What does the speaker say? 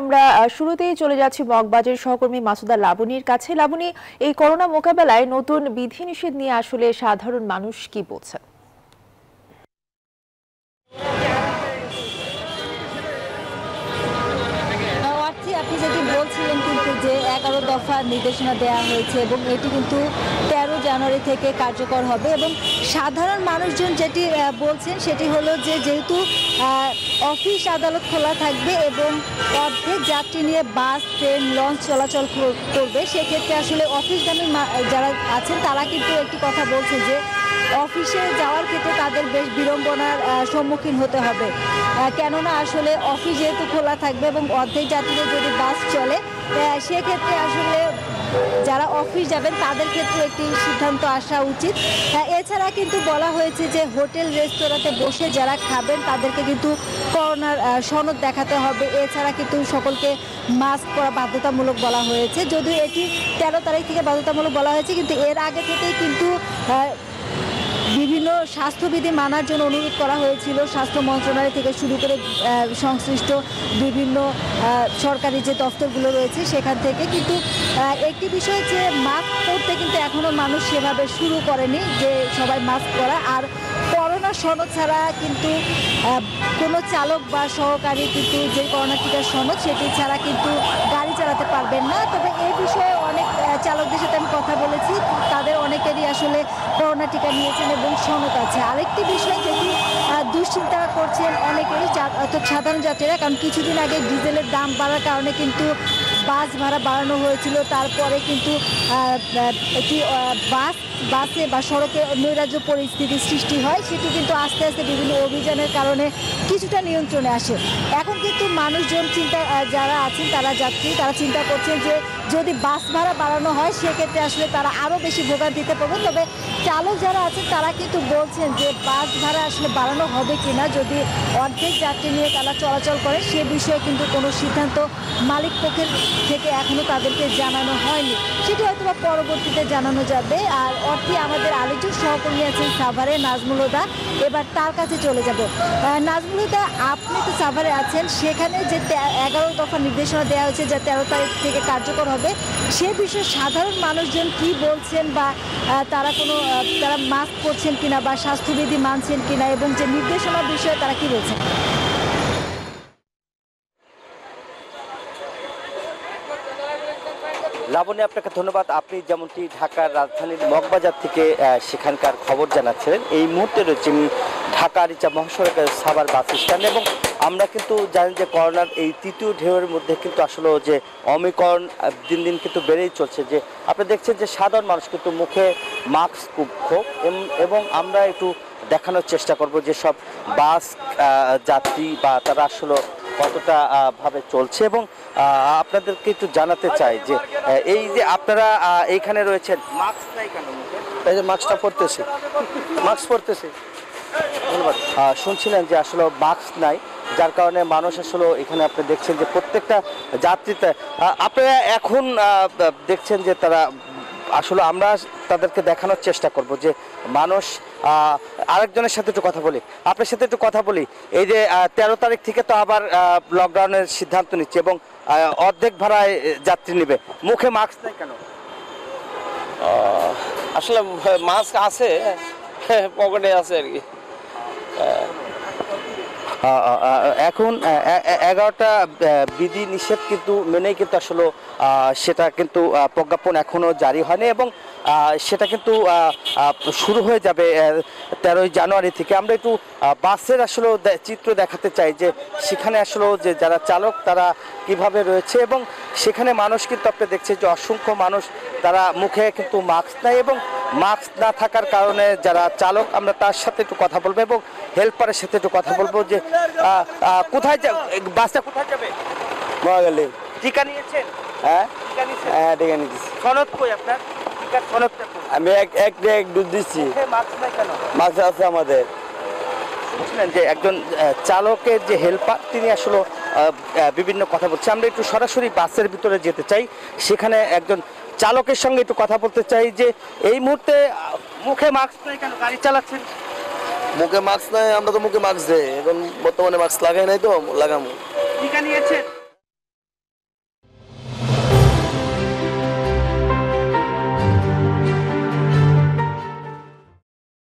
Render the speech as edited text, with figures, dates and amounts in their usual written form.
আমরা শুরুতেই চলে যাচ্ছি মগবাজার সহকর্মী মাসুদা লাবণীর কাছে। লাবণী, এই করোনা মোকাবেলায় নতুন বিধিনিষেধ নিয়ে আসলে সাধারণ মানুষ কি বলছে? আপনি যেটি বলছিলেন কিন্তু যে 11 দফা নির্দেশনা দেওয়া হয়েছে এবং এটি কিন্তু 13 জানুয়ারি থেকে কার্যকর হবে এবং সাধারণ মানুষজন যেটি বলছেন সেটি হলো যে যেহেতু অফিস আদালত খোলা থাকবে এবং অর্ধেক যাত্রী নিয়ে বাস, ট্রেন, লঞ্চ চলাচল করবে, সেক্ষেত্রে আসলে অফিসগামী যারা আছেন তারা কিন্তু একটি কথা বলছেন যে অফিসে যাওয়ার ক্ষেত্রে তাদের বেশ বিড়ম্বনার সম্মুখীন হতে হবে, কেননা আসলে অফিস যেহেতু খোলা থাকবে এবং অর্ধেক যাত্রীদের যদি বাস চলে সেক্ষেত্রে আসলে যারা অফিস যাবেন তাদের ক্ষেত্রে একটি সিদ্ধান্ত আসা উচিত। এছাড়া কিন্তু বলা হয়েছে যে হোটেল রেস্তোরাঁতে বসে যারা খাবেন তাদেরকে কিন্তু করোনার সনদ দেখাতে হবে। এছাড়া কিন্তু সকলকে মাস্ক পরা বাধ্যতামূলক বলা হয়েছে, যদিও এটি 13 তারিখ থেকে বাধ্যতামূলক বলা হয়েছে, কিন্তু এর আগে থেকেই কিন্তু বিভিন্ন স্বাস্থ্যবিধি মানার জন্য অনুরোধ করা হয়েছিল স্বাস্থ্য মন্ত্রণালয় থেকে শুরু করে সংশ্লিষ্ট বিভিন্ন সরকারি যে দফতরগুলো রয়েছে সেখান থেকে। কিন্তু একটি বিষয় যে মাস্ক পরতে কিন্তু এখনও মানুষ সেভাবে শুরু করেনি যে সবাই মাস্ক পরা, আর করোনা সনদ ছাড়া কিন্তু কোনো চালক বা সহকারী কিন্তু যে করোনা টিকার সনদ সেটি ছাড়া কিন্তু গাড়ি চালাতে পারবেন না। তবে এই বিষয়ে অনেক চালকদের সাথে আমি কথা বলেছি, তাদের অনেকেরই আসলে করোনা টিকা নিয়েছেন এবং সনদ আছে। আরেকটি বিষয় যেটি দুশ্চিন্তা করছেন অনেকেই অর্থাৎ সাধারণ যাত্রীরা, কারণ কিছুদিন আগে ডিজেলের দাম বাড়ার কারণে কিন্তু বাস ভাড়া বাড়ানো হয়েছিল, তারপরে কিন্তু একটি বাসে বা সড়কে নৈরাজ্য পরিস্থিতির সৃষ্টি হয়, সেটি কিন্তু আস্তে আস্তে বিভিন্ন অভিযানের কারণে কিছুটা নিয়ন্ত্রণে আসে। এখন কিন্তু মানুষজন যারা আছেন যাত্রী তারা চিন্তা করছেন যে যদি বাস ভাড়া বাড়ানো হয় সেক্ষেত্রে আসলে তারা আরও বেশি ভোগান্তিতে পড়বে। তবে চালক যারা আছেন তারা কিন্তু বলছেন যে বাস ভাড়া আসলে বাড়ানো হবে কিনা, যদি অর্ধেক যাত্রী নিয়ে তারা চলাচল করে সে বিষয়ে কিন্তু কোনো সিদ্ধান্ত মালিক পক্ষের থেকে এখনও তাদেরকে জানানো হয়নি, সেটি হয়তো বা পরবর্তীতে জানানো যাবে। আর অর্থে আমাদের আরেকজন সহকর্মী আছেন সাভারে, নাজমুল হুদা, এবার তার কাছে চলে যাব। নাজমুল হুদা, আপনি তো সাভারে আছেন, সেখানে যে 11 দফা নির্দেশনা দেওয়া হয়েছে যা 13 তারিখ থেকে কার্যকর হবে, সে বিষয়ে সাধারণ মানুষজন কি বলছেন বা তারা মাস্ক পরছেন কিনা বা স্বাস্থ্যবিধি মানছেন কিনা এবং যে নির্দেশনার বিষয়ে তারা কি বলছেন? লাবণী, আপনাকে ধন্যবাদ। আপনি যেমনটি ঢাকার রাজধানীর মগবাজার থেকে সেখানকার খবর জানাচ্ছিলেন। এই মুহূর্তে রয়েছে ঢাকা রিচা মহাসড়কের সাভার বাস স্ট্যান্ড এবং আমরা কিন্তু জানি যে করোনার এই 3য় ঢেউয়ের মধ্যে কিন্তু আসলে যে অমিক্রন দিন দিন কিন্তু বেড়েই চলছে, যে আপনি দেখছেন যে সাধারণ মানুষ কিন্তু মুখে মাস্ক খুব এবং আমরা একটু দেখানোর চেষ্টা করব যে সব বাস যাত্রী বা তারা আসলে কতটা ভাবে চলছে এবং আপনাদেরকে একটু জানাতে চাই যে এই যে আপনারা এইখানে রয়েছেন, মাস্ক নাই কেন? এই যে মাস্কটা পরতেছি, মাস্ক পরতেছি। ধন্যবাদ। শুনছিলেন যে আসলে মাস্ক নাই, যার কারণে মানুষ আসলে এখানে আপনি দেখছেন যে প্রত্যেকটা যাত্রীতে আপনারা এখন দেখছেন যে তারা আসলে আমরা তাদেরকে দেখানোর চেষ্টা করব যে মানুষ আরেকজনের সাথে একটু কথা বলি, আপনার সাথে একটু কথা বলি। এই যে 13 তারিখ থেকে তো আবার লকডাউনের সিদ্ধান্ত নিচ্ছে এবং অর্ধেক ভাড়ায় যাত্রী নেবে, মুখে মাস্ক নাই কেন? আসলে মাস্ক আছে, পকেটে আছে আর কি। এখন 11টা বিধি নিষেধ কিন্তু মেনেই কিন্তু আসলে সেটা কিন্তু প্রজ্ঞাপন এখনও জারি হয়নি এবং সেটা কিন্তু শুরু হয়ে যাবে 13 জানুয়ারি থেকে। আমরা একটু বাসের আসলে চিত্র দেখাতে চাই যে সেখানে আসলে যে যারা চালক তারা কিভাবে রয়েছে এবং সেখানে মানুষ কিন্তু আপনি দেখছেন যে অসংখ্য মানুষ তারা মুখে কিন্তু মাস্ক নেয় এবং মাস্ক না থাকার কারণে যারা চালক আমরা তার সাথে একটু কথা বলবো এবং হেল্পারের সাথে একটু কথা বলবো যে কোথায় বাসটা কোথায় যাবে। টিকা নিয়েছেন? হ্যাঁ টিকা নিয়েছি। সনদ কই আপনার? টিকার সনদটা আমি এক দুধ দিচ্ছি। মাস্ক নাই কেন? মাস্ক আছে আমাদের। শুনছিলেন যে একজন চালকের যে হেল্পার তিনি আসলে বিভিন্ন কথা বলছে। আমরা একটু সরাসরি বাসের ভিতরে যেতে চাই, সেখানে একজন চালকের সঙ্গে একটু কথা বলতে চাই যে এই মুহূর্তে মুখে মাস্ক নাই কেন গাড়ি চালাচ্ছেন? মুখে মাস্ক নাই, আমরা তো মুখে মাস্ক দেই, এখন বর্তমানে মাস্ক লাগাই নাই তো লাগামু। টিকা নিয়েছেন?